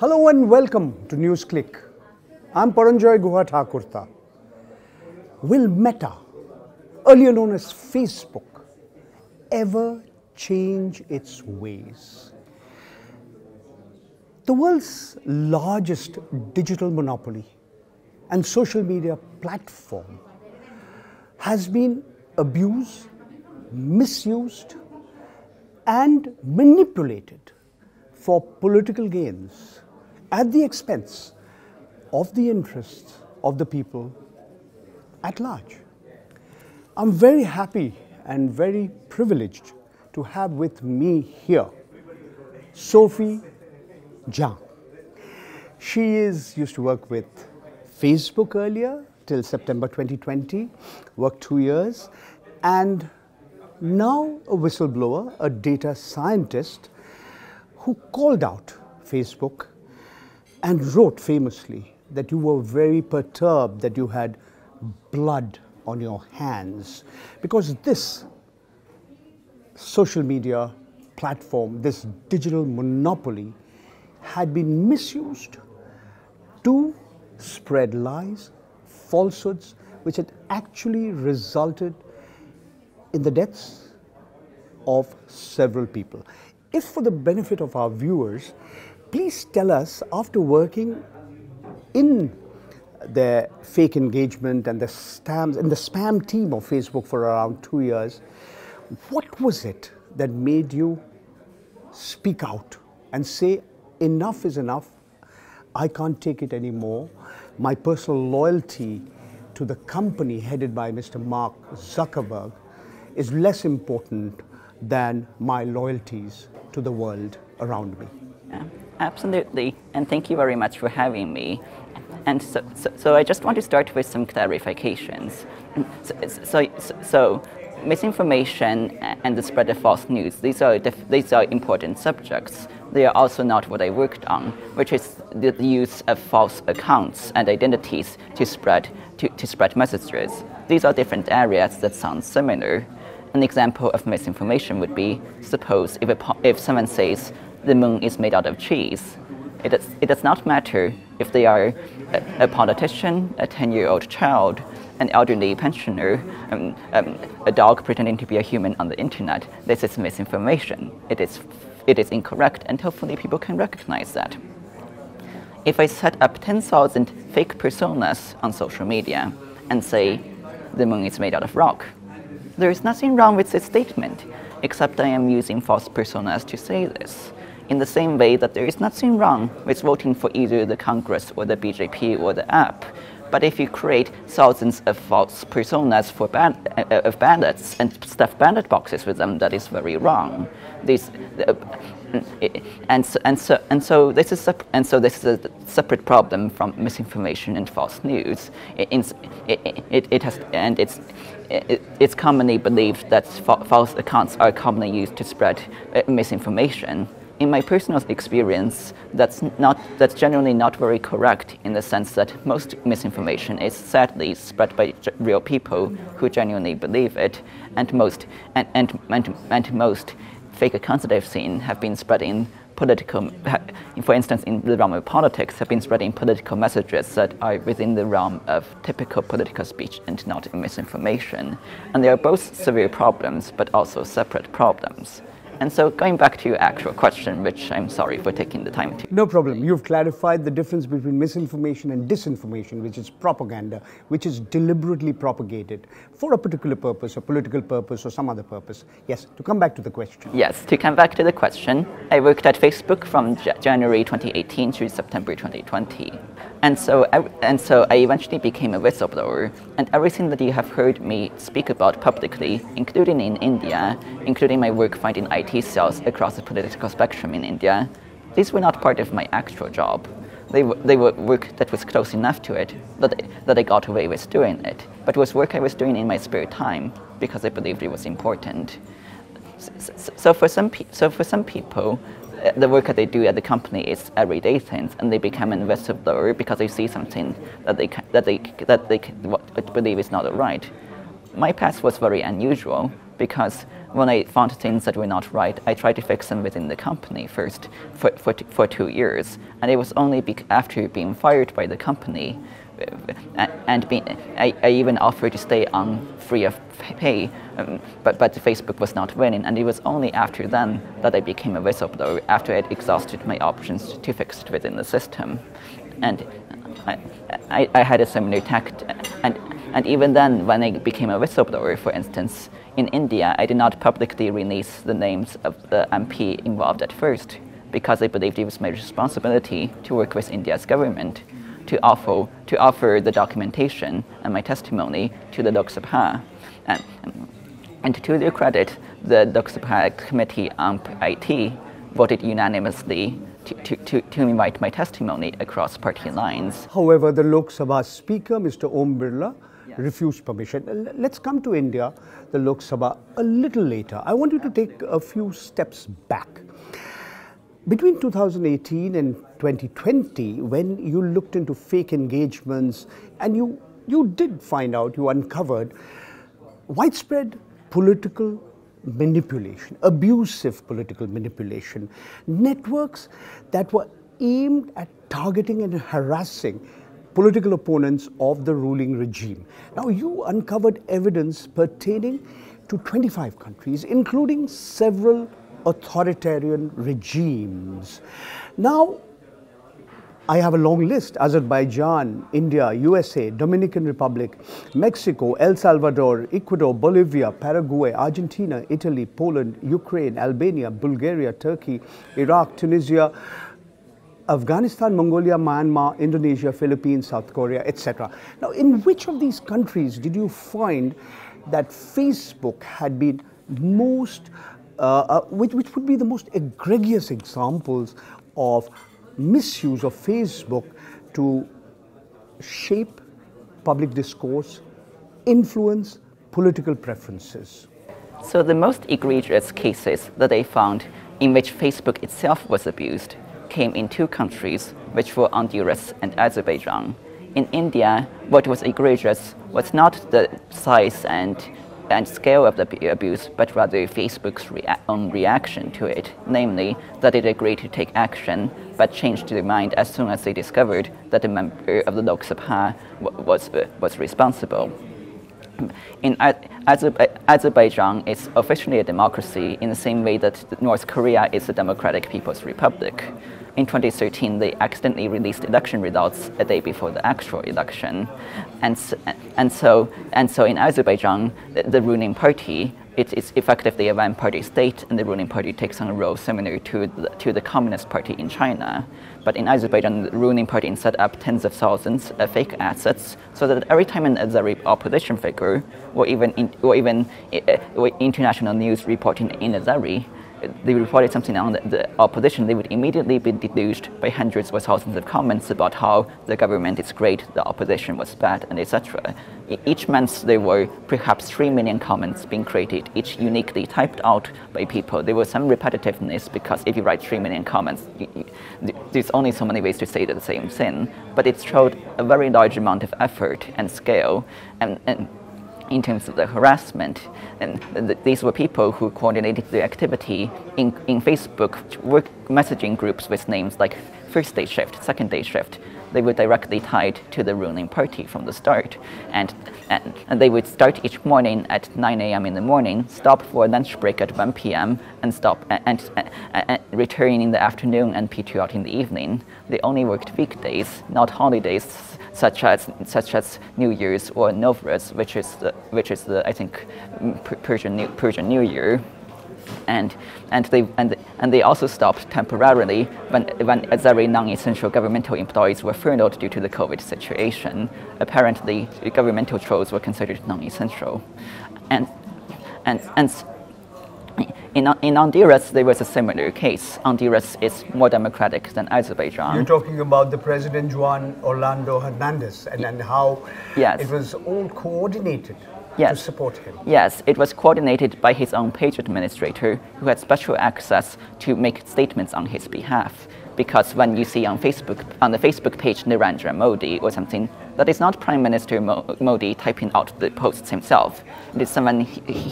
Hello and welcome to NewsClick. I'm Paranjoy Guha Thakurta. Will Meta, earlier known as Facebook, ever change its ways? The world's largest digital monopoly and social media platform has been abused, misused, and manipulated for political gains, at the expense of the interests of the people at large. I'm very happy and very privileged to have with me here Sophie Zhang. She used to work with Facebook earlier till September 2020, worked 2 years, and now a whistleblower, a data scientist who called out Facebook and wrote famously that you were very perturbed that you had blood on your hands because this social media platform, this digital monopoly, had been misused to spread lies, falsehoods, which had actually resulted in the deaths of several people. If for the benefit of our viewers, please tell us, after working in their fake engagement and the spam team of Facebook for around 2 years, what was it that made you speak out and say, enough is enough, I can't take it anymore. My personal loyalty to the company headed by Mr. Mark Zuckerberg is less important than my loyalties to the world around me. Yeah, absolutely, and thank you very much for having me. And so I just want to start with some clarifications. So misinformation and the spread of false news, these are important subjects. They are also not what I worked on, which is the use of false accounts and identities to spread messages. These are different areas that sound similar. An example of misinformation would be, suppose if someone says the moon is made out of cheese, it does not matter if they are a politician, a 10-year-old child, an elderly pensioner, a dog pretending to be a human on the internet. This is misinformation. It is incorrect, and hopefully people can recognize that. If I set up 10,000 fake personas on social media and say the moon is made out of rock, there is nothing wrong with this statement, except I am using false personas to say this, in the same way that there is nothing wrong with voting for either the Congress or the BJP or the AAP. But if you create thousands of false personas of ballots and stuff ballot boxes with them, that is very wrong. This is a separate problem from misinformation and false news. It's commonly believed that false accounts are commonly used to spread misinformation. In my personal experience, that's generally not very correct, in the sense that most misinformation is sadly spread by real people who genuinely believe it, and most fake accounts that I've seen have been spreading political, for instance, in the realm of politics, have been spreading political messages that are within the realm of typical political speech and not misinformation. And they are both severe problems, but also separate problems. And so, going back to your actual question, which I'm sorry for taking the time to... No problem. You've clarified the difference between misinformation and disinformation, which is propaganda, which is deliberately propagated for a particular purpose, a political purpose, or some other purpose. Yes, to come back to the question. Yes, to come back to the question, I worked at Facebook from January 2018 to September 2020. And so I eventually became a whistleblower, and everything that you have heard me speak about publicly, including in India, including my work fighting IT cells across the political spectrum in India, these were not part of my actual job. They were work that was close enough to it that I got away with doing it, but it was work I was doing in my spare time because I believed it was important. So for some people, the work that they do at the company is everyday things, and they become an whistleblower because they see something that they believe is not right. My path was very unusual because when I found things that were not right, I tried to fix them within the company first for 2 years. And it was only after being fired by the company and I even offered to stay on free of pay, but Facebook was not winning, and it was only after then that I became a whistleblower, after I'd exhausted my options to fix it within the system. And I had a similar tact, and even then, when I became a whistleblower, for instance, in India, I did not publicly release the names of the MP involved at first, because I believed it was my responsibility to work with India's government to offer the documentation and my testimony to the Lok Sabha. And to their credit, the Lok Sabha Committee on IT voted unanimously to invite my testimony across party lines. However, the Lok Sabha Speaker, Mr. Om Birla, refused permission. Let's come to India, the Lok Sabha, a little later. I want you to take a few steps back. Between 2018 and 2020, when you looked into fake engagements and you did find out, you uncovered widespread political manipulation, abusive political manipulation, networks that were aimed at targeting and harassing political opponents of the ruling regime. Now, you uncovered evidence pertaining to 25 countries, including several authoritarian regimes. Now, I have a long list: Azerbaijan, India, USA, Dominican Republic, Mexico, El Salvador, Ecuador, Bolivia, Paraguay, Argentina, Italy, Poland, Ukraine, Albania, Bulgaria, Turkey, Iraq, Tunisia, Afghanistan, Mongolia, Myanmar, Indonesia, Philippines, South Korea, etc. Now, in which of these countries did you find that Facebook had been most which would be the most egregious examples of misuse of Facebook to shape public discourse, influence political preferences? So the most egregious cases that I found in which Facebook itself was abused came in 2 countries, which were Honduras and Azerbaijan. In India, what was egregious was not the size and scale of the abuse, but rather Facebook's own reaction to it, namely that it agreed to take action but changed their mind as soon as they discovered that a member of the Lok Sabha was responsible. In Azerbaijan, it's officially a democracy in the same way that North Korea is a democratic people's republic. In 2013, they accidentally released election results a day before the actual election, and so in Azerbaijan, the ruling party, it is effectively a one-party state, and the ruling party takes on a role similar to the Communist Party in China. But in Azerbaijan, the ruling party set up tens of thousands of fake assets, so that every time an Azeri opposition figure, or even international news reporting in Azeri, they reported something on the opposition, they would immediately be deluged by hundreds or thousands of comments about how the government is great, the opposition was bad, and etc. Each month there were perhaps 3 million comments being created, each uniquely typed out by people. There was some repetitiveness because if you write 3 million comments, there's only so many ways to say the same thing. But it showed a very large amount of effort and scale, and in terms of the harassment, and these were people who coordinated their activity in Facebook work messaging groups with names like first day shift, second day shift. They were directly tied to the ruling party from the start, and they would start each morning at 9 a.m. in the morning, stop for a lunch break at 1 p.m., and stop and return in the afternoon and peter out in the evening. They only worked weekdays, not holidays such as New Year's or Nowruz, which is the I think Persian New Year. And they also stopped temporarily when Azeri non-essential governmental employees were furloughed due to the COVID situation. Apparently, governmental trolls were considered non-essential, and in Honduras there was a similar case. Honduras is more democratic than Azerbaijan. You're talking about the President Juan Orlando Hernandez and how yes. It was all coordinated. Yes. To support him. Yes, it was coordinated by his own page administrator, who had special access to make statements on his behalf. because when you see on Facebook, on the Facebook page Narendra Modi or something, that is not Prime Minister Modi typing out the posts himself. It is someone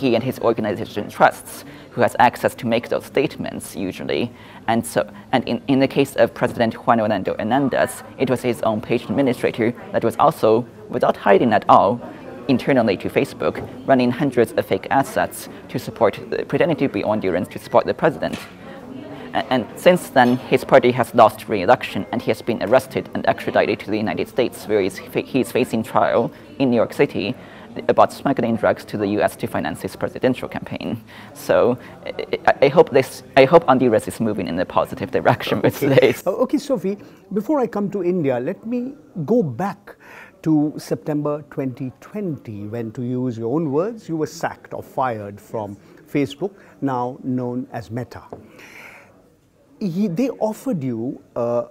he and his organization trusts who has access to make those statements usually. And so, in the case of President Juan Orlando Hernandez, it was his own page administrator that was also, without hiding at all, internally to Facebook, running hundreds of fake assets to support, pretending to be Hondurans to support the president. And since then, his party has lost re-election, and he has been arrested and extradited to the United States, where he's facing trial in New York City about smuggling drugs to the U.S. to finance his presidential campaign. So I hope Honduras is moving in a positive direction with this. Okay, Sophie, before I come to India, let me go back to September 2020, when, to use your own words, you were sacked or fired from Facebook, now known as Meta. They offered you a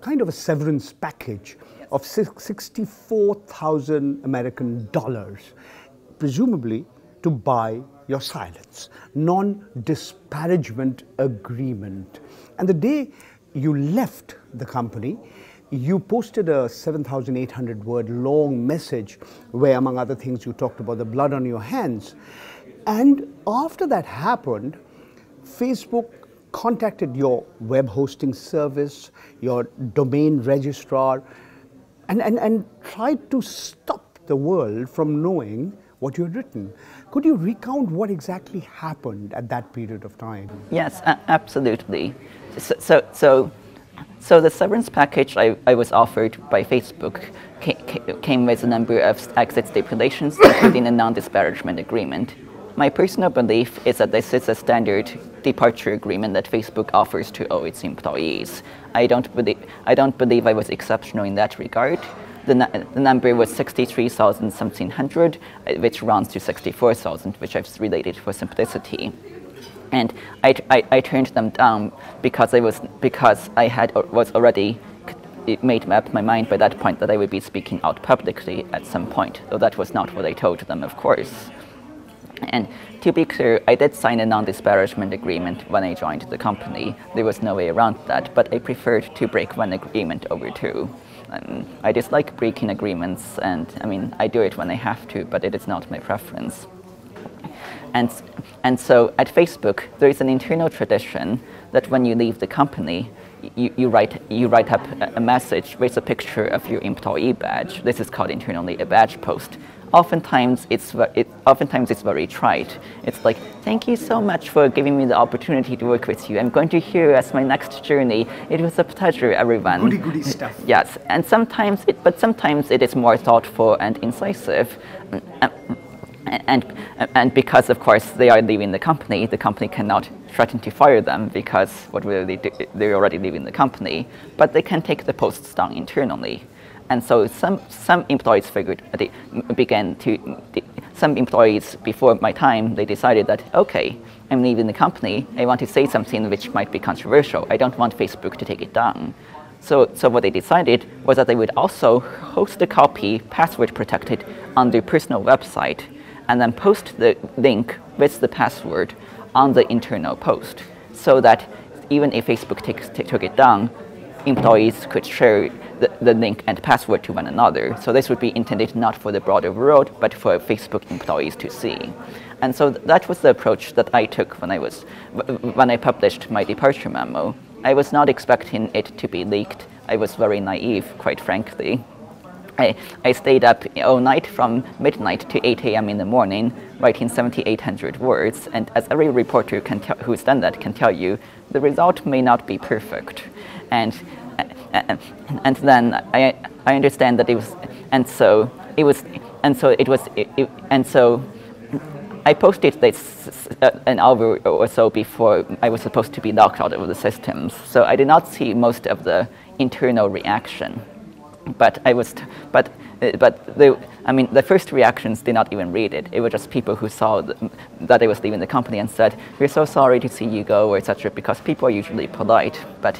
kind of a severance package of $64,000 American, presumably to buy your silence, non-disparagement agreement. And the day you left the company, you posted a 7,800-word long message where, among other things, you talked about the blood on your hands. And after that happened, Facebook contacted your web hosting service, your domain registrar, and tried to stop the world from knowing what you had written. Could you recount what exactly happened at that period of time? Yes, absolutely. So the severance package I was offered by Facebook came with a number of exit stipulations, including a non-disparagement agreement. My personal belief is that this is a standard departure agreement that Facebook offers to all its employees. I don't believe I was exceptional in that regard. The number was 63,000-something hundred, which rounds to 64,000, which I've related for simplicity. And I turned them down because I was already made up my mind by that point that I would be speaking out publicly at some point. Though that was not what I told them, of course. And to be clear, I did sign a non-disparagement agreement when I joined the company. There was no way around that, but I preferred to break one agreement over two. I dislike breaking agreements, and I mean, I do it when I have to, but it is not my preference. And so at Facebook, there is an internal tradition that when you leave the company, you write up a message with a picture of your employee badge. This is called internally a badge post. Oftentimes it's very trite. It's like, thank you so much for giving me the opportunity to work with you. I'm going to here as my next journey. It was a pleasure, everyone. Goody goody stuff. Yes, and sometimes it is more thoughtful and incisive. And because, of course, they are leaving the company cannot threaten to fire them because what will they do? They're already leaving the company. But they can take the posts down internally. And so some employees before my time, they decided that, okay, I'm leaving the company. I want to say something which might be controversial. I don't want Facebook to take it down. So what they decided was that they would also host a copy, password protected, on their personal website, and then post the link with the password on the internal post, so that even if Facebook took it down, employees could share the link and password to one another. So this would be intended not for the broader world, but for Facebook employees to see. And so that was the approach that I took when I published my departure memo. I was not expecting it to be leaked. I was very naive, quite frankly. I stayed up all night from midnight to 8 a.m. in the morning, writing 7,800 words, and as every reporter who's done that can tell you, the result may not be perfect. And then I understand that it was, and so I posted this an hour or so before I was supposed to be locked out of the systems, so I did not see most of the internal reaction. But the first reactions did not even read it. It was just people who saw that I was leaving the company and said, "We're so sorry to see you go," or etc. Because people are usually polite. But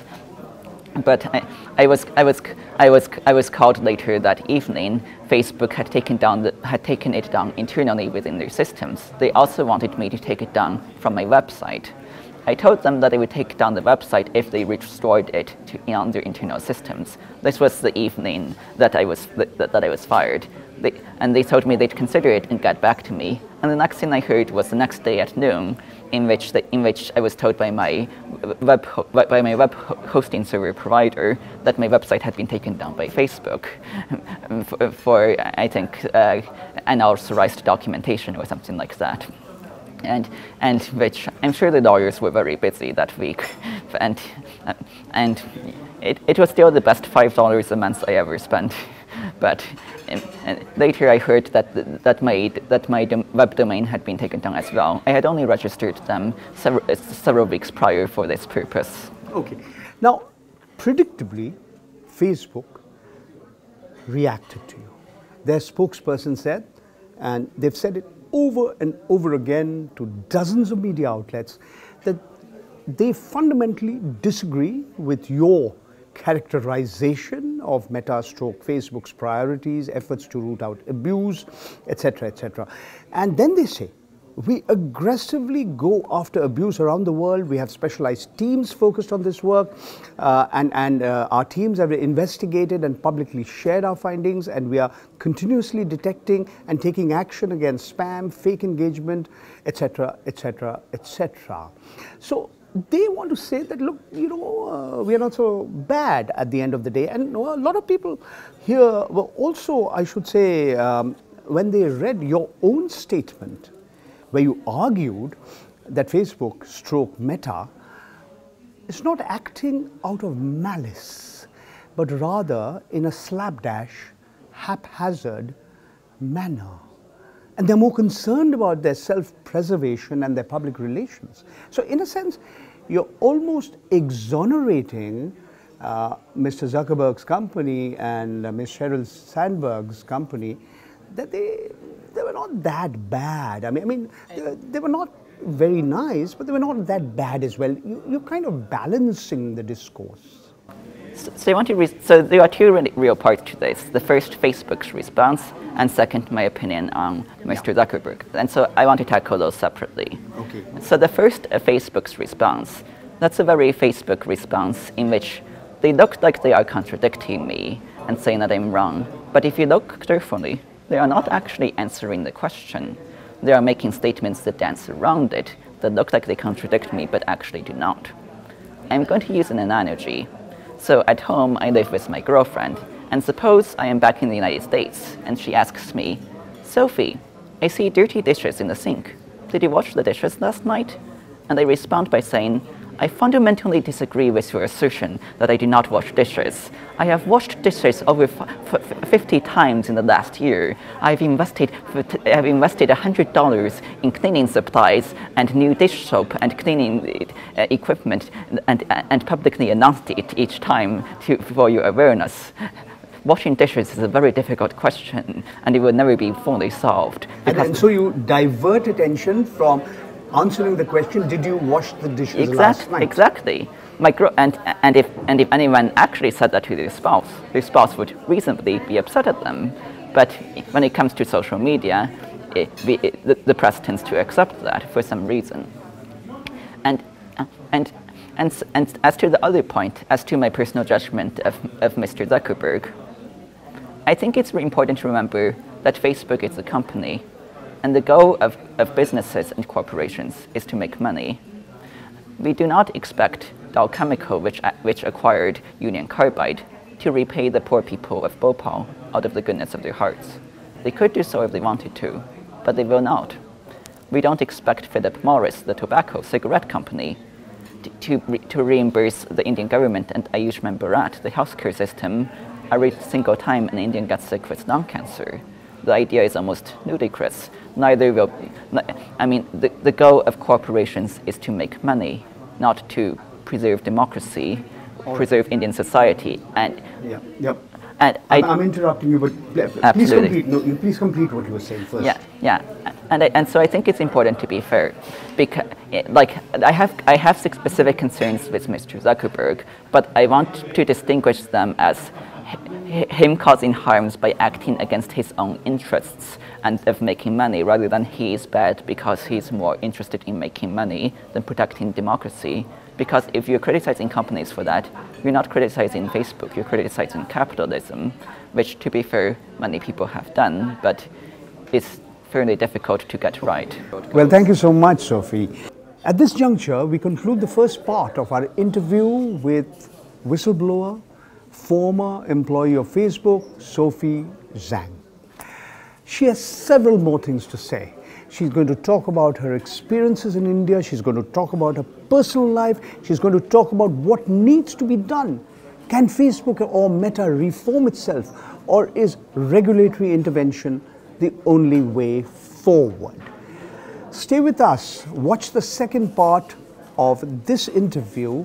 I was called later that evening. Facebook had taken it down internally within their systems. They also wanted me to take it down from my website. I told them that they would take down the website if they restored it on their internal systems. This was the evening that I was fired. And they told me they'd consider it and get back to me. And the next thing I heard was the next day at noon, in which I was told by my web hosting server provider that my website had been taken down by Facebook for I think unauthorized documentation or something like that. And which I'm sure the lawyers were very busy that week, and it was still the best $5 a month I ever spent. But later I heard that my web domain had been taken down as well. I had only registered them several weeks prior for this purpose. Okay, now predictably, Facebook reacted to you. Their spokesperson said, and they've said it over and over again to dozens of media outlets, that they fundamentally disagree with your characterization of Meta/Facebook's priorities, efforts to root out abuse, etc., etc. And then they say, we aggressively go after abuse around the world. We have specialized teams focused on this work, and our teams have investigated and publicly shared our findings, and we are continuously detecting and taking action against spam, fake engagement, etc., etc., etc. So they want to say that, look, you know, we are not so bad at the end of the day. And a lot of people here were also, I should say, when they read your own statement, where you argued that Facebook/Meta is not acting out of malice, but rather in a slapdash, haphazard manner. And they're more concerned about their self-preservation and their public relations. So in a sense, you're almost exonerating Mr. Zuckerberg's company and Ms. Sheryl Sandberg's company, that they were not that bad. I mean, they were not very nice, but they were not that bad as well. You're kind of balancing the discourse. So there are two real parts to this. The first, Facebook's response, and second, my opinion on Mr. Zuckerberg. And so I want to tackle those separately. Okay. So the first, Facebook's response. That's a very Facebook response in which they look like they are contradicting me and saying that I'm wrong. But if you look carefully, they are not actually answering the question. They are making statements that dance around it, that look like they contradict me, but actually do not. I'm going to use an analogy. So at home, I live with my girlfriend, and suppose I am back in the United States, and she asks me, "Sophie, I see dirty dishes in the sink. Did you wash the dishes last night?" And I respond by saying, "I fundamentally disagree with your assertion that I do not wash dishes. I have washed dishes over 50 times in the last year. I've invested $100 in cleaning supplies and new dish soap and cleaning equipment, and publicly announced it each time for your awareness. Washing dishes is a very difficult question, and it will never be fully solved." And so you divert attention from answering the question, did you wash the dishes last night? Exactly. And if anyone actually said that to their spouse would reasonably be upset at them. But when it comes to social media, the press tends to accept that for some reason. And as to the other point, as to my personal judgment of Mr. Zuckerberg, I think it's important to remember that Facebook is a company, and the goal of businesses and corporations is to make money. We do not expect Dow Chemical, which acquired Union Carbide, to repay the poor people of Bhopal out of the goodness of their hearts. They could do so if they wanted to, but they will not. We don't expect Philip Morris, the tobacco cigarette company, to reimburse the Indian government and Ayushman Bharat, the healthcare system, every single time an Indian gets sick with lung cancer. The idea is almost ludicrous. Neither will, I mean, the goal of corporations is to make money, not to preserve democracy, preserve Indian society. And yeah, yeah. And I'm interrupting you, but please complete. No, you please complete what you were saying first. Yeah, yeah. And so I think it's important to be fair, because like I have specific concerns with Mr. Zuckerberg, but I want to distinguish them as him causing harms by acting against his own interests and of making money, rather than he is bad because he's more interested in making money than protecting democracy. Because if you're criticizing companies for that, you're not criticizing Facebook, you're criticizing capitalism, which, to be fair, many people have done, but it's fairly difficult to get right. Well, thank you so much, Sophie. At this juncture, we conclude the first part of our interview with whistleblower, former employee of Facebook, Sophie Zhang. She has several more things to say. She's going to talk about her experiences in India. She's going to talk about her personal life. She's going to talk about what needs to be done. Can Facebook or Meta reform itself, or is regulatory intervention the only way forward? Stay with us. Watch the second part of this interview.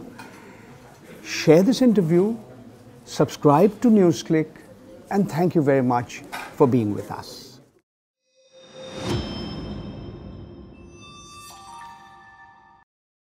Share this interview. Subscribe to NewsClick, and thank you very much for being with us.